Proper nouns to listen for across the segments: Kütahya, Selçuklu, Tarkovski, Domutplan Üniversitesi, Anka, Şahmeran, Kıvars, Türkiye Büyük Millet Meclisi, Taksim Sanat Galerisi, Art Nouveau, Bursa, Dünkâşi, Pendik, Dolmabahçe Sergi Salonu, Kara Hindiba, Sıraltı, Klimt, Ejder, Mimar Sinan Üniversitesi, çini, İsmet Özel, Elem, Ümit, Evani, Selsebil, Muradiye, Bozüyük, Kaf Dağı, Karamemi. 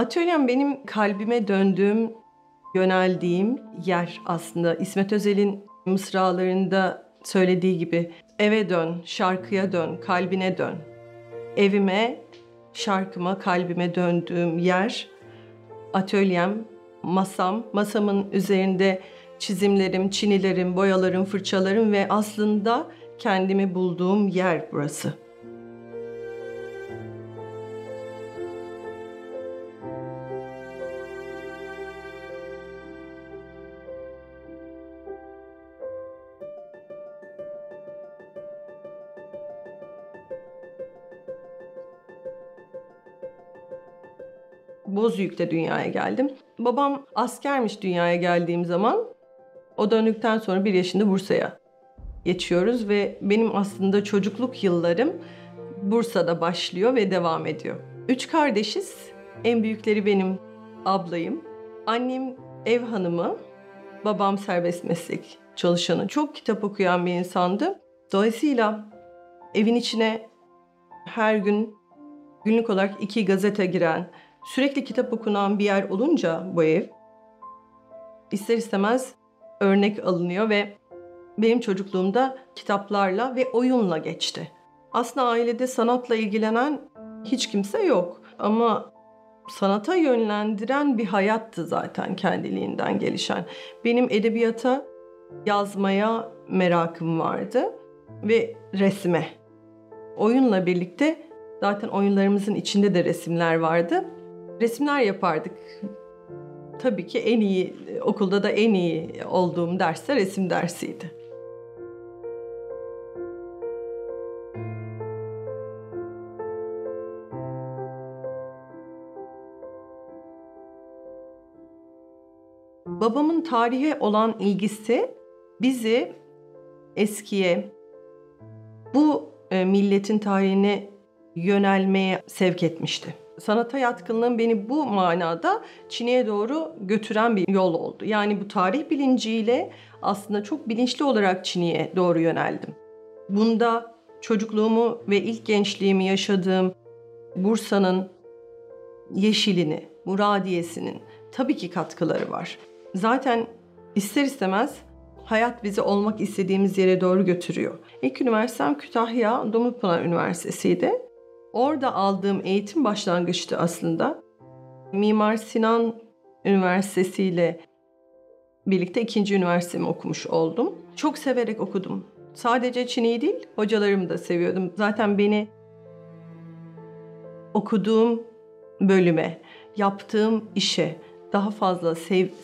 Atölyem benim kalbime döndüğüm, yöneldiğim yer aslında. İsmet Özel'in mısralarında söylediği gibi eve dön, şarkıya dön, kalbine dön. Evime, şarkıma, kalbime döndüğüm yer atölyem, masam. Masamın üzerinde çizimlerim, çinilerim, boyalarım, fırçalarım ve aslında kendimi bulduğum yer burası. Bozüyük'te dünyaya geldim. Babam askermiş dünyaya geldiğim zaman. O döndükten sonra 1 yaşında Bursa'ya geçiyoruz ve benim aslında çocukluk yıllarım Bursa'da başlıyor ve devam ediyor. 3 kardeşiz. En büyükleri benim ablayım. Annem ev hanımı, babam serbest meslek çalışanı. Çok kitap okuyan bir insandı. Dolayısıyla evin içine her gün günlük olarak 2 gazete giren, sürekli kitap okunan bir yer olunca bu ev ister istemez örnek alınıyor ve benim çocukluğumda kitaplarla ve oyunla geçti. Aslında ailede sanatla ilgilenen hiç kimse yok ama sanata yönlendiren bir hayattı zaten kendiliğinden gelişen. Benim edebiyata, yazmaya merakım vardı ve resme. Oyunla birlikte zaten oyunlarımızın içinde de resimler vardı. Resimler yapardık. Tabii ki en iyi, okulda da en iyi olduğum ders de resim dersiydi. Babamın tarihe olan ilgisi bizi eskiye, bu milletin tarihine yönelmeye sevk etmişti. Sanata yatkınlığım beni bu manada Çin'e doğru götüren bir yol oldu. Yani bu tarih bilinciyle aslında çok bilinçli olarak Çin'e doğru yöneldim. Bunda çocukluğumu ve ilk gençliğimi yaşadığım Bursa'nın yeşilini, muradiyesinin tabii ki katkıları var. Zaten ister istemez hayat bizi olmak istediğimiz yere doğru götürüyor. İlk üniversitem Kütahya Domutplan Üniversitesi'ydi. Orada aldığım eğitim başlangıçtı aslında. Mimar Sinan Üniversitesi ile birlikte 2. üniversitemi okumuş oldum. Çok severek okudum. Sadece Çin'i değil, hocalarımı da seviyordum. Zaten beni okuduğum bölüme, yaptığım işe daha fazla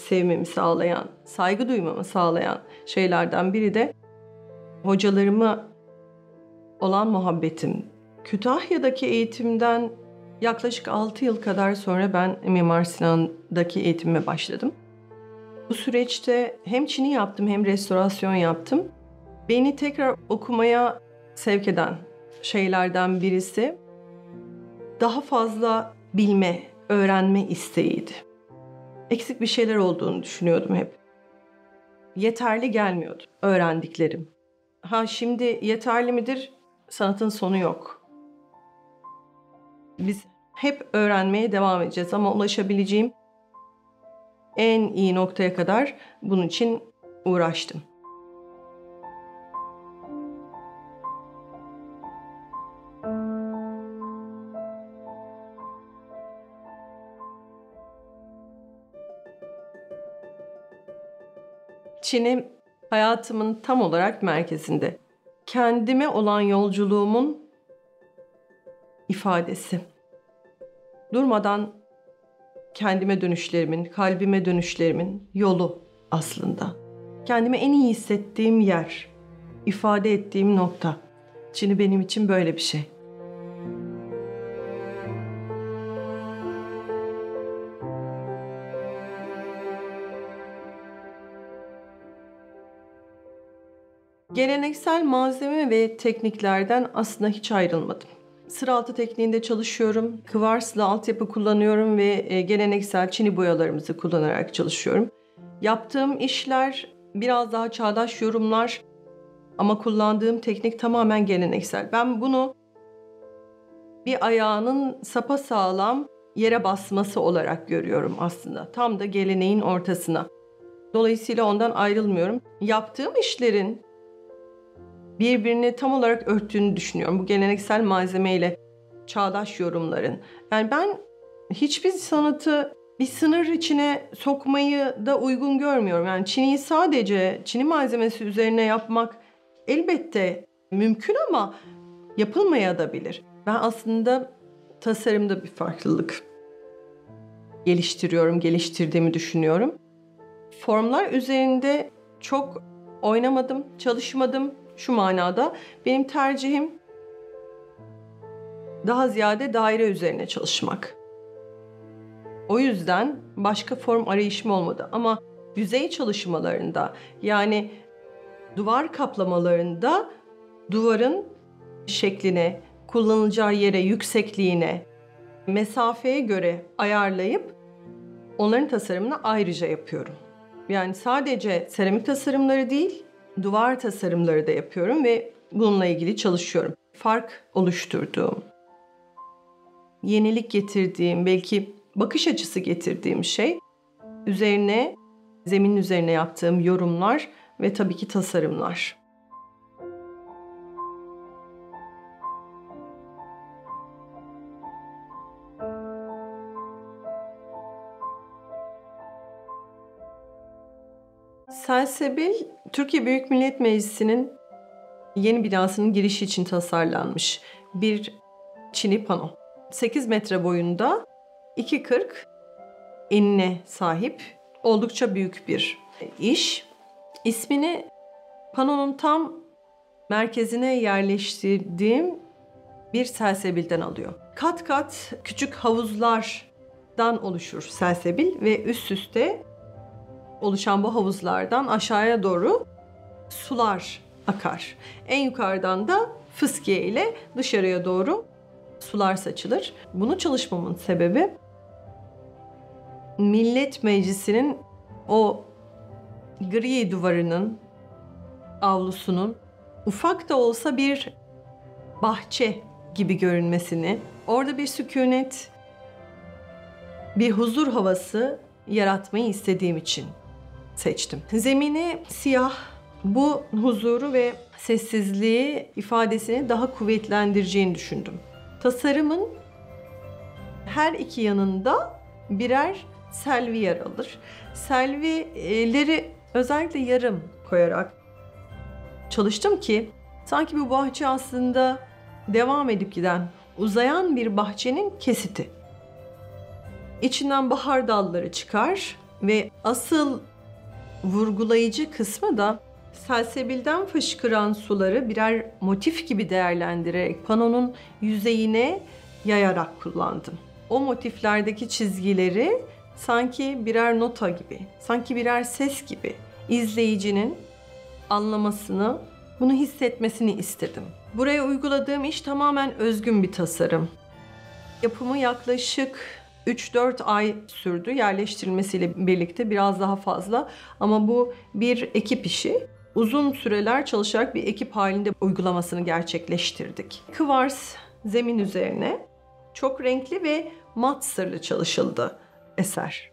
sevmemi sağlayan, saygı duymamı sağlayan şeylerden biri de hocalarıma olan muhabbetim. Kütahya'daki eğitimden yaklaşık 6 yıl kadar sonra ben Mimar Sinan'daki eğitimime başladım. Bu süreçte hem Çin'i yaptım hem restorasyon yaptım. Beni tekrar okumaya sevk eden şeylerden birisi daha fazla bilme, öğrenme isteğiydi. Eksik bir şeyler olduğunu düşünüyordum hep. Yeterli gelmiyordu öğrendiklerim. Ha şimdi yeterli midir? Sanatın sonu yok. Biz hep öğrenmeye devam edeceğiz ama ulaşabileceğim en iyi noktaya kadar bunun için uğraştım. Çin'im hayatımın tam olarak merkezinde. Kendime olan yolculuğumun ifadesi. Durmadan kendime dönüşlerimin, kalbime dönüşlerimin yolu aslında. Kendimi en iyi hissettiğim yer, ifade ettiğim nokta. Çin'i benim için böyle bir şey. Geleneksel malzeme ve tekniklerden aslında hiç ayrılmadım. Sıraltı tekniğinde çalışıyorum, kıvarslı altyapı kullanıyorum ve geleneksel çini boyalarımızı kullanarak çalışıyorum. Yaptığım işler biraz daha çağdaş yorumlar ama kullandığım teknik tamamen geleneksel. Ben bunu bir ayağının sapasağlam yere basması olarak görüyorum aslında. Tam da geleneğin ortasına. Dolayısıyla ondan ayrılmıyorum. Yaptığım işlerin birbirini tam olarak örttüğünü düşünüyorum. Bu geleneksel malzemeyle çağdaş yorumların. Yani ben hiçbir sanatı bir sınır içine sokmayı da uygun görmüyorum. Yani çiniyi sadece çini malzemesi üzerine yapmak elbette mümkün ama yapılmaya da bilir. Ben aslında tasarımda bir farklılık geliştirdiğimi düşünüyorum. Formlar üzerinde çok oynamadım, çalışmadım şu manada. Benim tercihim daha ziyade daire üzerine çalışmak. O yüzden başka form arayışım olmadı. Ama yüzey çalışmalarında, yani duvar kaplamalarında duvarın şekline, kullanılacağı yere, yüksekliğine, mesafeye göre ayarlayıp onların tasarımını ayrıca yapıyorum. Yani sadece seramik tasarımları değil, duvar tasarımları da yapıyorum ve bununla ilgili çalışıyorum. Fark oluşturduğum, yenilik getirdiğim, belki bakış açısı getirdiğim şey, üzerine, zeminin üzerine yaptığım yorumlar ve tabii ki tasarımlar. Selsebil, Türkiye Büyük Millet Meclisi'nin yeni binasının girişi için tasarlanmış bir çini pano. 8 metre boyunda, 2,40 enine sahip oldukça büyük bir iş. İsmini panonun tam merkezine yerleştirdiğim bir selsebilden alıyor. Kat kat küçük havuzlardan oluşur selsebil ve üst üste oluşan bu havuzlardan aşağıya doğru sular akar. En yukarıdan da fıskiye ile dışarıya doğru sular saçılır. Bunu çalışmamın sebebi, Millet Meclisi'nin o gri duvarının, avlusunun ufak da olsa bir bahçe gibi görünmesini, orada bir sükunet, bir huzur havası yaratmayı istediğim için seçtim. Zemini siyah, bu huzuru ve sessizliği ifadesini daha kuvvetlendireceğini düşündüm. Tasarımın her iki yanında birer selvi yer alır. Selvileri özellikle yarım koyarak çalıştım ki sanki bu bahçe aslında devam edip giden, uzayan bir bahçenin kesiti. İçinden bahar dalları çıkar ve asıl vurgulayıcı kısmı da selsebilden fışkıran suları birer motif gibi değerlendirerek panonun yüzeyine yayarak kullandım. O motiflerdeki çizgileri sanki birer nota gibi, sanki birer ses gibi izleyicinin anlamasını, bunu hissetmesini istedim. Buraya uyguladığım iş tamamen özgün bir tasarım. Yapımı yaklaşık 3-4 ay sürdü, yerleştirilmesiyle birlikte biraz daha fazla. Ama bu bir ekip işi. Uzun süreler çalışarak bir ekip halinde uygulamasını gerçekleştirdik. Kıvars zemin üzerine çok renkli ve mat sırlı çalışıldı eser.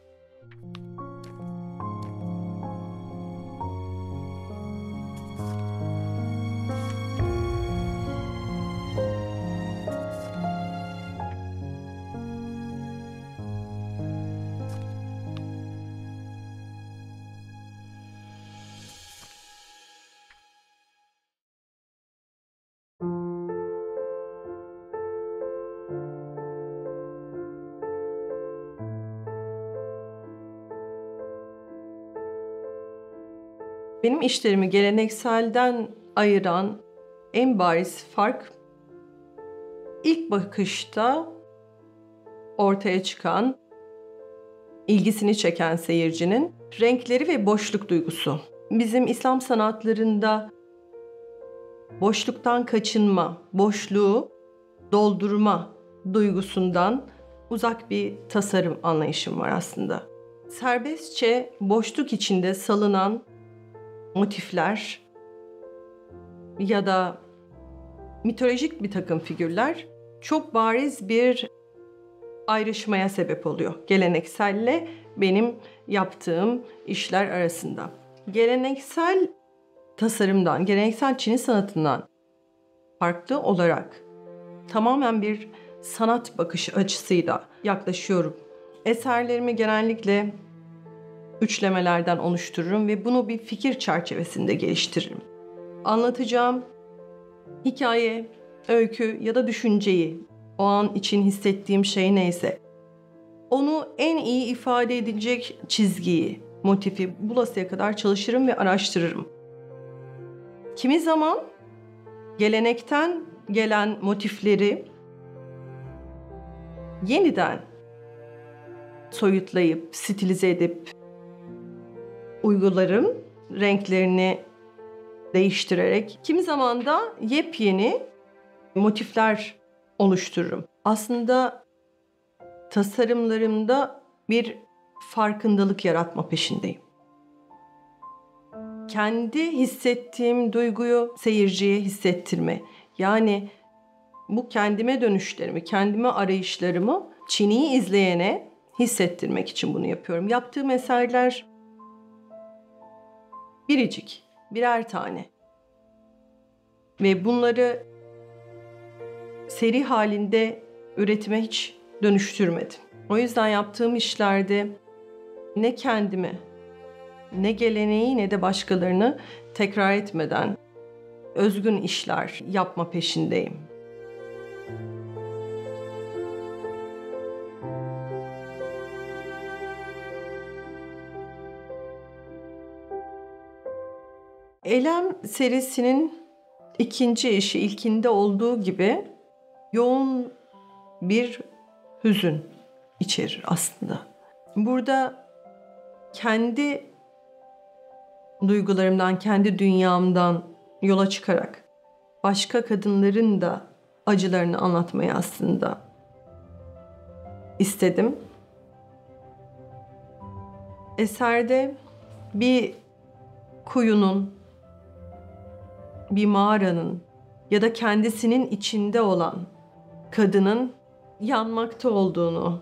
Benim işlerimi gelenekselden ayıran en bariz fark, ilk bakışta ortaya çıkan, ilgisini çeken seyircinin renkleri ve boşluk duygusu. Bizim İslam sanatlarında boşluktan kaçınma, boşluğu doldurma duygusundan uzak bir tasarım anlayışım var aslında. Serbestçe boşluk içinde salınan motifler ya da mitolojik bir takım figürler çok bariz bir ayrışmaya sebep oluyor. Gelenekselle benim yaptığım işler arasında. Geleneksel tasarımdan, geleneksel çini sanatından farklı olarak tamamen bir sanat bakış açısıyla yaklaşıyorum. Eserlerimi genellikle üçlemelerden oluştururum ve bunu bir fikir çerçevesinde geliştiririm. Anlatacağım hikaye, öykü ya da düşünceyi, o an için hissettiğim şey neyse, onu en iyi ifade edecek çizgiyi, motifi bulasıya kadar çalışırım ve araştırırım. Kimi zaman gelenekten gelen motifleri yeniden soyutlayıp, stilize edip uygularım, renklerini değiştirerek. Kimi zaman da yepyeni motifler oluştururum. Aslında tasarımlarımda bir farkındalık yaratma peşindeyim. Kendi hissettiğim duyguyu seyirciye hissettirme. Yani bu kendime dönüşlerimi, kendime arayışlarımı çiniyi izleyene hissettirmek için bunu yapıyorum. Yaptığım eserler biricik, birer tane. Ve bunları seri halinde üretime hiç dönüştürmedim. O yüzden yaptığım işlerde ne kendimi, ne geleneği ne de başkalarını tekrar etmeden özgün işler yapma peşindeyim. Elem serisinin ikinci eşi ilkinde olduğu gibi yoğun bir hüzün içerir aslında. Burada kendi duygularımdan, kendi dünyamdan yola çıkarak başka kadınların da acılarını anlatmayı aslında istedim. Eserde bir kuyunun, bir mağaranın ya da kendisinin içinde olan kadının yanmakta olduğunu,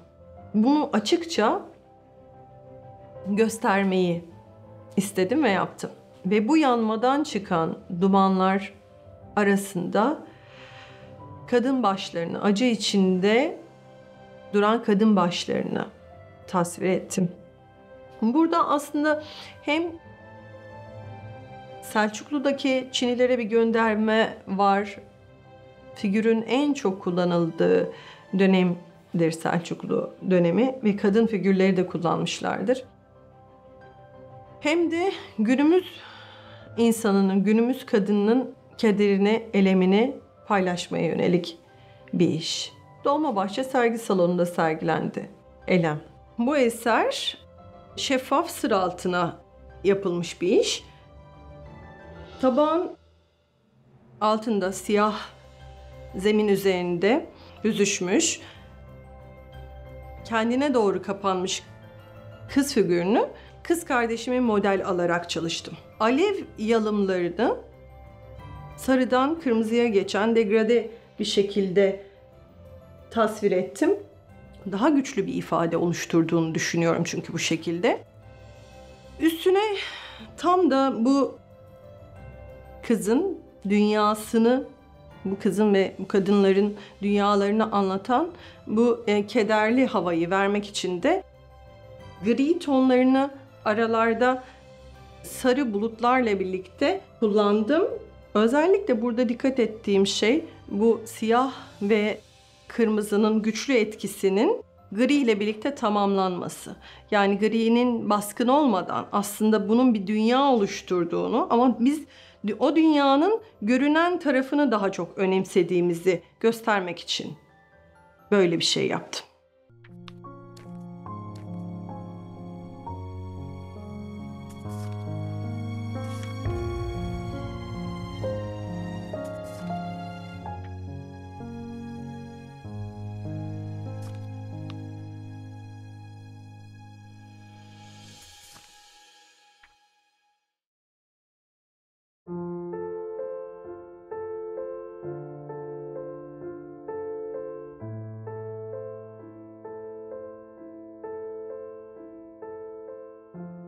bunu açıkça göstermeyi istedim ve yaptım. Ve bu yanmadan çıkan dumanlar arasında kadın başlarını, acı içinde duran kadın başlarını tasvir ettim. Burada aslında hem Selçuklu'daki çinilere bir gönderme var. Figürün en çok kullanıldığı dönemdir Selçuklu dönemi ve kadın figürleri de kullanmışlardır. Hem de günümüz insanının, günümüz kadınının kederini, elemini paylaşmaya yönelik bir iş. Dolmabahçe Sergi Salonu'nda sergilendi Elem. Bu eser şeffaf sıra altına yapılmış bir iş. Taban altında siyah zemin üzerinde büzüşmüş, kendine doğru kapanmış kız figürünü kız kardeşimi model alarak çalıştım. Alev yalımlarını sarıdan kırmızıya geçen degrade bir şekilde tasvir ettim. Daha güçlü bir ifade oluşturduğunu düşünüyorum çünkü bu şekilde. Üstüne tam da bu kızın dünyasını, bu kızın ve bu kadınların dünyalarını anlatan bu kederli havayı vermek için de gri tonlarını aralarda sarı bulutlarla birlikte kullandım. Özellikle burada dikkat ettiğim şey bu siyah ve kırmızının güçlü etkisinin gri ile birlikte tamamlanması. Yani gri'nin baskın olmadan aslında bunun bir dünya oluşturduğunu ama biz o dünyanın görünen tarafını daha çok önemsediğimizi göstermek için böyle bir şey yaptım.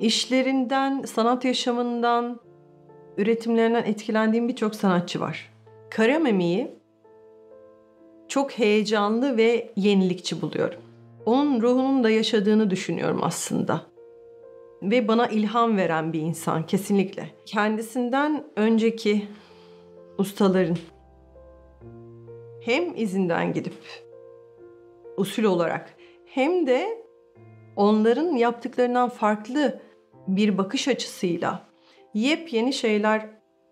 İşlerinden, sanat yaşamından, üretimlerinden etkilendiğim birçok sanatçı var. Karamemi'yi çok heyecanlı ve yenilikçi buluyorum. Onun ruhunun da yaşadığını düşünüyorum aslında. Ve bana ilham veren bir insan kesinlikle. Kendisinden önceki ustaların hem izinden gidip usul olarak hem de onların yaptıklarından farklı bir bakış açısıyla yepyeni şeyler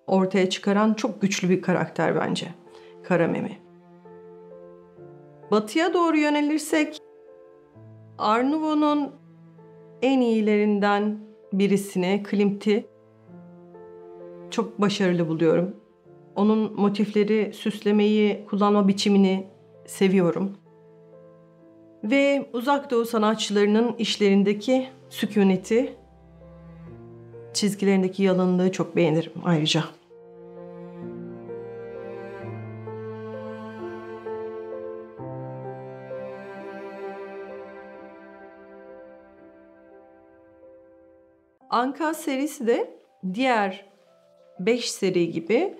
ortaya çıkaran çok güçlü bir karakter bence Karamemi. Batıya doğru yönelirsek Art Nouveau'nun en iyilerinden birisini, Klimt'i çok başarılı buluyorum. Onun motifleri, süslemeyi, kullanma biçimini seviyorum. Ve Uzak Doğu sanatçılarının işlerindeki sükuneti, çizgilerindeki yalınlığı çok beğenirim ayrıca. Anka serisi de diğer 5 seri gibi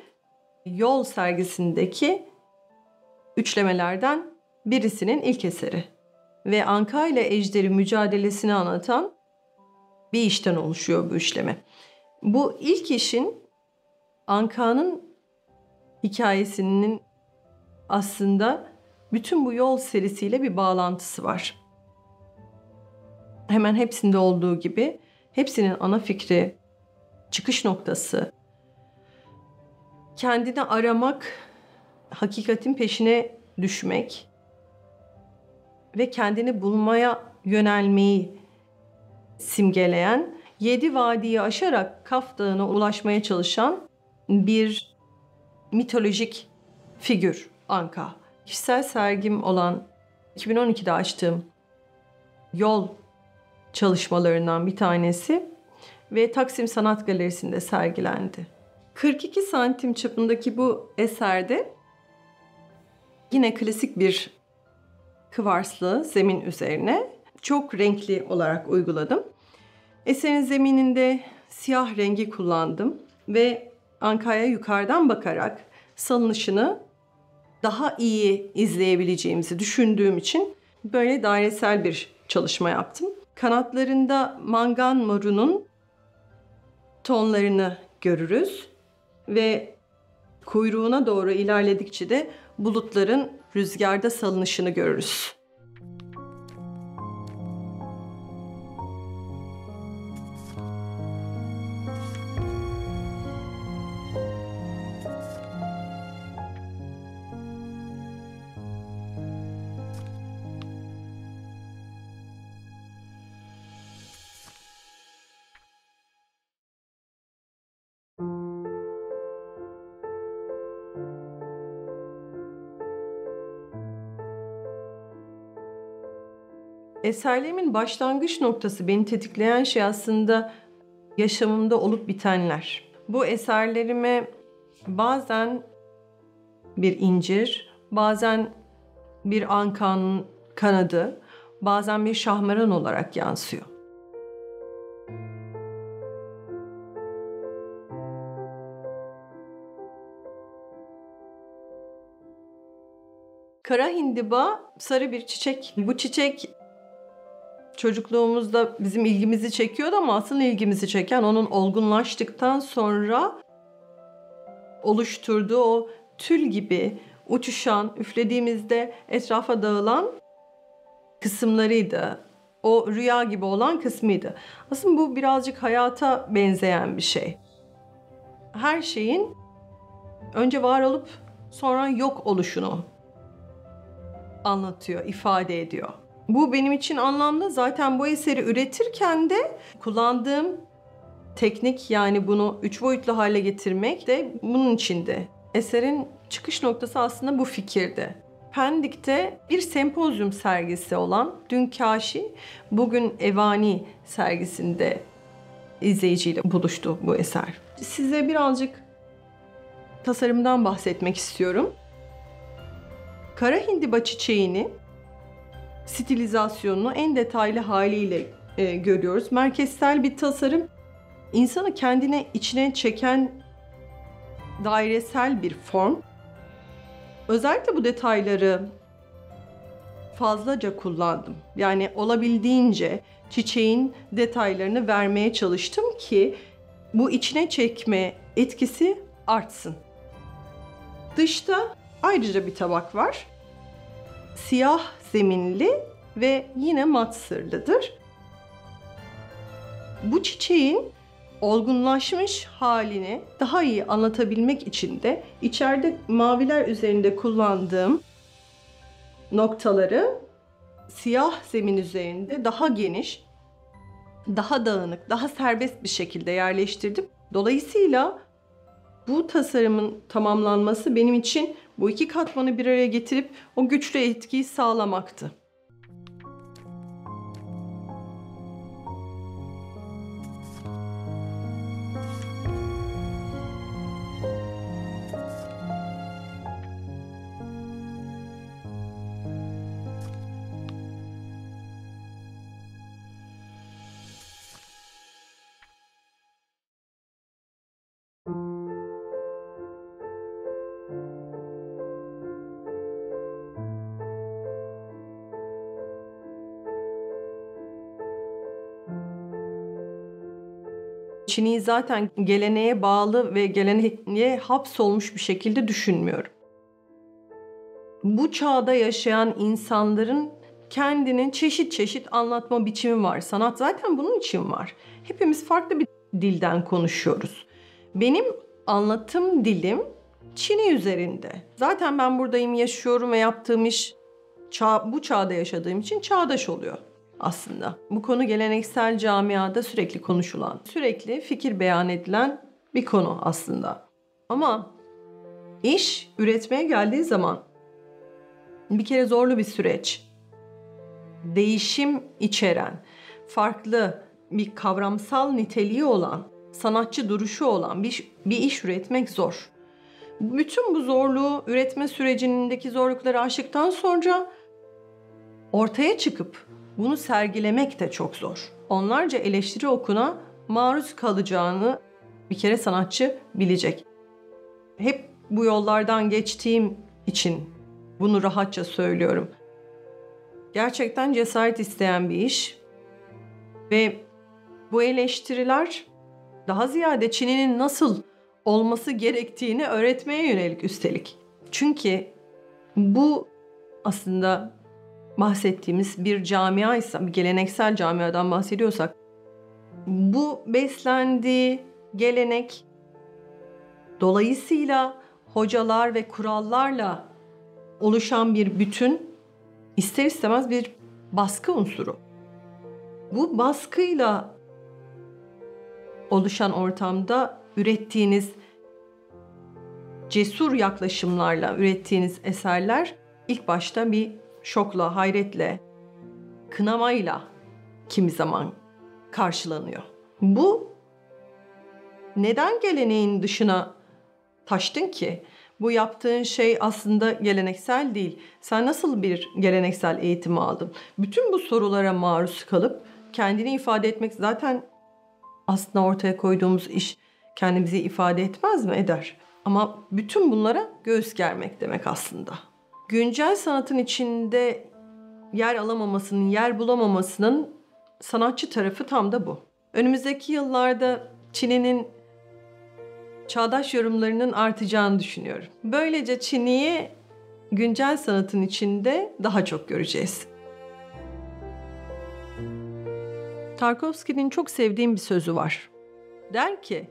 Yol sergisindeki üçlemelerden birisinin ilk eseri. Ve Anka ile Ejder'in mücadelesini anlatan bir işten oluşuyor bu üçleme. Bu ilk işin Anka'nın hikayesinin aslında bütün bu Yol serisiyle bir bağlantısı var. Hemen hepsinde olduğu gibi hepsinin ana fikri, çıkış noktası, kendini aramak, hakikatin peşine düşmek ve kendini bulmaya yönelmeyi simgeleyen, 7 vadiyi aşarak Kaf Dağı'na ulaşmaya çalışan bir mitolojik figür Anka. Kişisel sergim olan 2012'de açtığım Yol çalışmalarından bir tanesi ve Taksim Sanat Galerisi'nde sergilendi. 42 santim çapındaki bu eserde yine klasik bir kıvarslı zemin üzerine çok renkli olarak uyguladım. Eserin zemininde siyah rengi kullandım ve Anka'ya yukarıdan bakarak salınışını daha iyi izleyebileceğimizi düşündüğüm için böyle dairesel bir çalışma yaptım. Kanatlarında mangan morunun tonlarını görürüz ve kuyruğuna doğru ilerledikçe de bulutların rüzgarda salınışını görürüz. Eserlerimin başlangıç noktası, beni tetikleyen şey aslında yaşamımda olup bitenler. Bu eserlerime bazen bir incir, bazen bir ankanın kanadı, bazen bir şahmeran olarak yansıyor. Kara hindiba sarı bir çiçek. Bu çiçek çocukluğumuzda bizim ilgimizi çekiyordu ama asıl ilgimizi çeken onun olgunlaştıktan sonra oluşturduğu o tül gibi uçuşan, üflediğimizde etrafa dağılan kısımlarıydı. O rüya gibi olan kısmıydı. Aslında bu birazcık hayata benzeyen bir şey. Her şeyin önce var olup sonra yok oluşunu anlatıyor, ifade ediyor. Bu benim için anlamlı. Zaten bu eseri üretirken de kullandığım teknik, yani bunu 3 boyutlu hale getirmek de bunun içindi. Eserin çıkış noktası aslında bu fikirdi. Pendik'te bir sempozyum sergisi olan Dünkâşi, bugün Evani sergisinde izleyiciyle buluştu bu eser. Size birazcık tasarımdan bahsetmek istiyorum. Kara hindiba çiçeğini, stilizasyonunu en detaylı haliyle görüyoruz. Merkezsel bir tasarım insanı kendine içine çeken dairesel bir form. Özellikle bu detayları fazlaca kullandım. Yani olabildiğince çiçeğin detaylarını vermeye çalıştım ki bu içine çekme etkisi artsın. Dışta ayrıca bir tabak var. Siyah zeminli ve yine mat sırlıdır. Bu çiçeğin olgunlaşmış halini daha iyi anlatabilmek için de içeride maviler üzerinde kullandığım noktaları siyah zemin üzerinde daha geniş, daha dağınık, daha serbest bir şekilde yerleştirdim. Dolayısıyla bu tasarımın tamamlanması benim için bu iki katmanı bir araya getirip o güçlü etkiyi sağlamaktı. Çini zaten geleneğe bağlı ve geleneğe hapsolmuş bir şekilde düşünmüyorum. Bu çağda yaşayan insanların kendini çeşit çeşit anlatma biçimi var. Sanat zaten bunun için var. Hepimiz farklı bir dilden konuşuyoruz. Benim anlatım dilim Çini üzerinde. Zaten ben buradayım, yaşıyorum ve yaptığım iş bu çağda yaşadığım için çağdaş oluyor. Aslında bu konu geleneksel camiada sürekli konuşulan, sürekli fikir beyan edilen bir konu aslında. Ama iş üretmeye geldiği zaman bir kere zorlu bir süreç. Değişim içeren, farklı bir kavramsal niteliği olan, sanatçı duruşu olan bir iş üretmek zor. Bütün bu zorluğu, üretme sürecindeki zorlukları aştıktan sonra ortaya çıkıp bunu sergilemek de çok zor. Onlarca eleştiri okuna maruz kalacağını bir kere sanatçı bilecek. Hep bu yollardan geçtiğim için bunu rahatça söylüyorum. Gerçekten cesaret isteyen bir iş ve bu eleştiriler daha ziyade Çin'in nasıl olması gerektiğini öğretmeye yönelik üstelik. Çünkü bu aslında bahsettiğimiz bir camia ise, bir geleneksel camiadan bahsediyorsak, bu beslendiği gelenek dolayısıyla hocalar ve kurallarla oluşan bir bütün, ister istemez bir baskı unsuru. Bu baskıyla oluşan ortamda ürettiğiniz cesur yaklaşımlarla ürettiğiniz eserler ilk başta bir şokla, hayretle, kınamayla kimi zaman karşılanıyor. Bu neden geleneğin dışına taştın ki? Bu yaptığın şey aslında geleneksel değil. Sen nasıl bir geleneksel eğitimi aldın? Bütün bu sorulara maruz kalıp kendini ifade etmek, zaten aslında ortaya koyduğumuz iş kendimizi ifade etmez mi? Eder. Ama bütün bunlara göğüs germek demek aslında. Güncel sanatın içinde yer alamamasının, yer bulamamasının sanatçı tarafı tam da bu. Önümüzdeki yıllarda Çini'nin çağdaş yorumlarının artacağını düşünüyorum. Böylece Çini'yi güncel sanatın içinde daha çok göreceğiz. Tarkovski'nin çok sevdiğim bir sözü var. Der ki,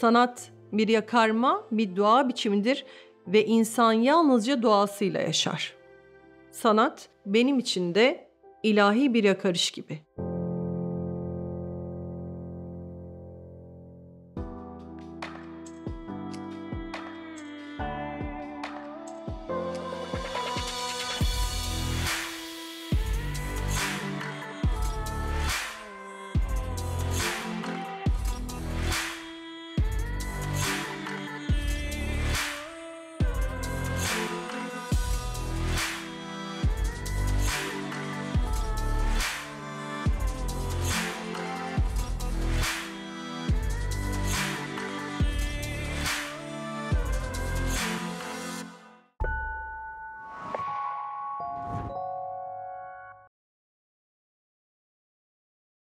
sanat bir yakarma, bir dua biçimidir ve insan yalnızca doğasıyla yaşar. Sanat benim için de ilahi bir yakarış gibi.